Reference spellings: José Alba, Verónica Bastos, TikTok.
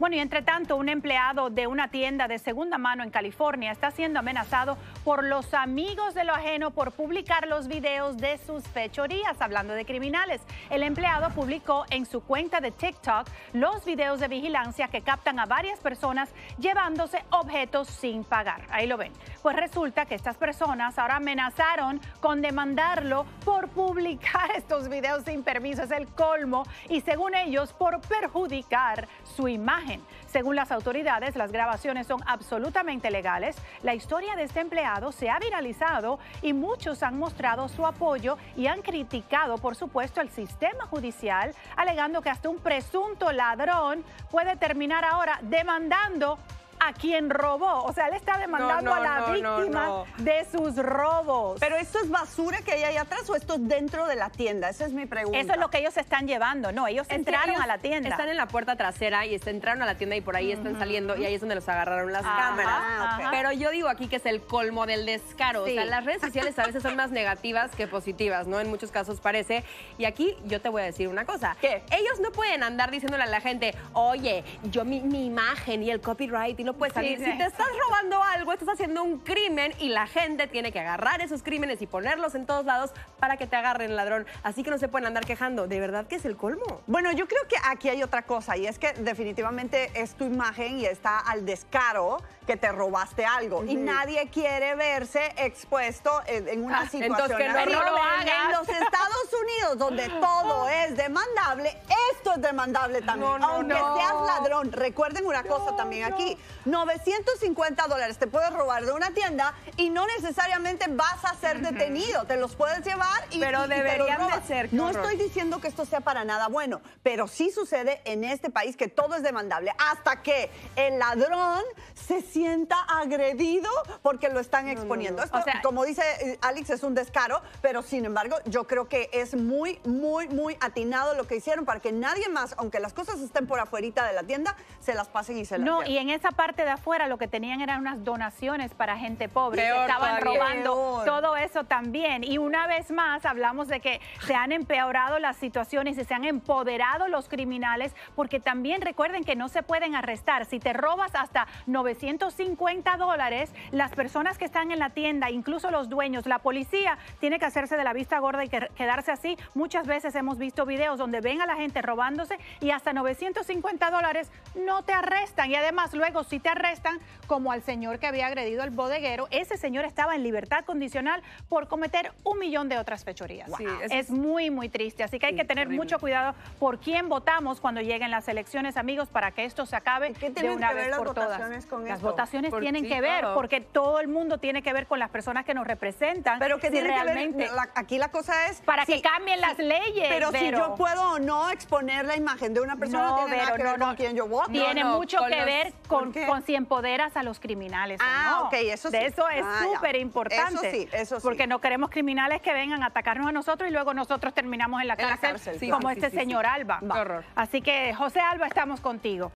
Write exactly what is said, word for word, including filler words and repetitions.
Bueno, y entre tanto, un empleado de una tienda de segunda mano en California está siendo amenazado por los amigos de lo ajeno por publicar los videos de sus fechorías. Hablando de criminales, el empleado publicó en su cuenta de TikTok los videos de vigilancia que captan a varias personas llevándose objetos sin pagar. Ahí lo ven. Pues resulta que estas personas ahora amenazaron con demandarlo por publicar estos videos sin permiso. Es el colmo. Y según ellos, por perjudicar su imagen. Según las autoridades, las grabaciones son absolutamente legales. La historia de este empleado se ha viralizado y muchos han mostrado su apoyo y han criticado, por supuesto, el sistema judicial, alegando que hasta un presunto ladrón puede terminar ahora demandando a quien robó. O sea, él está demandando no, no, a la no, víctima no, no. de sus robos. Pero esto es basura que hay ahí atrás, ¿o esto es dentro de la tienda? Esa es mi pregunta. Eso es lo que ellos están llevando. No, ellos es entraron ellos a la tienda. Están en la puerta trasera y entraron a la tienda y por ahí uh-huh. están saliendo y ahí es donde los agarraron las ajá, cámaras. Ajá. Pero yo digo aquí que es el colmo del descaro. Sí. O sea, las redes sociales a veces son más negativas que positivas, ¿no? En muchos casos parece. Y aquí yo te voy a decir una cosa. ¿Qué? Ellos no pueden andar diciéndole a la gente, oye, yo mi, mi imagen y el copyright y no puedes salir. Sí, sí. Si te estás robando algo, estás haciendo un crimen y la gente tiene que agarrar esos crímenes y ponerlos en todos lados para que te agarren, ladrón. Así que no se pueden andar quejando. De verdad que es el colmo. Bueno, yo creo que aquí hay otra cosa y es que definitivamente es tu imagen y está al descaro que te robaste algo. Uh-huh. Y nadie quiere verse expuesto en, en una ah, situación. Entonces, que no lo hagas. En los Estados Unidos, donde todo es demandable, esto es demandable también. No, no, aunque no. seas ladrón. Recuerden una no, cosa también no. aquí. novecientos cincuenta dólares te puedes robar de una tienda y no necesariamente vas a ser detenido, te los puedes llevar y, pero y, y deberían te los de ser. No estoy diciendo que esto sea para nada bueno, pero sí sucede en este país que todo es demandable hasta que el ladrón se sienta agredido porque lo están no, exponiendo. No, no. Esto, o sea, como dice Alex, es un descaro, pero sin embargo yo creo que es muy, muy, muy atinado lo que hicieron para que nadie más, aunque las cosas estén por afuerita de la tienda, se las pasen y se las No, pierden. Y en esa parte de afuera lo que tenían eran unas donaciones para gente pobre, peor, que estaban robando peor. todo eso también. Y una vez más hablamos de que se han empeorado las situaciones y se han empoderado los criminales, porque también recuerden que no se pueden arrestar. Si te robas hasta novecientos cincuenta dólares, las personas que están en la tienda, incluso los dueños, la policía tiene que hacerse de la vista gorda y que quedarse así. Muchas veces hemos visto videos donde ven a la gente robándose y hasta novecientos cincuenta dólares no te arrestan. Y además luego si te arrestan, como al señor que había agredido al bodeguero, ese señor estaba en libertad condicional por cometer un millón de otras fechorías. Wow. Sí, es... es muy, muy triste. Así que hay sí, que tener terrible. mucho cuidado por quién votamos cuando lleguen las elecciones, amigos, para que esto se acabe de una vez por todas. Con las esto? votaciones por tienen sí, que ver, claro. porque todo el mundo tiene que ver con las personas que nos representan. Pero que si tiene realmente... que ver, la, aquí la cosa es... Para sí, que cambien sí, las leyes, Pero Vero. si yo puedo o no exponer la imagen de una persona, no tiene Vero, nada que no, ver no, con quién yo voto. Tiene no, no, mucho que los... ver con... con si empoderas a los criminales. Ah, ¿no? ok, eso sí. De eso es ah, súper importante. Eso sí, eso sí. Porque no queremos criminales que vengan a atacarnos a nosotros y luego nosotros terminamos en la cárcel, en la cárcel sí, como sí, este sí, señor sí. Alba. Horror. Así que, José Alba, estamos contigo.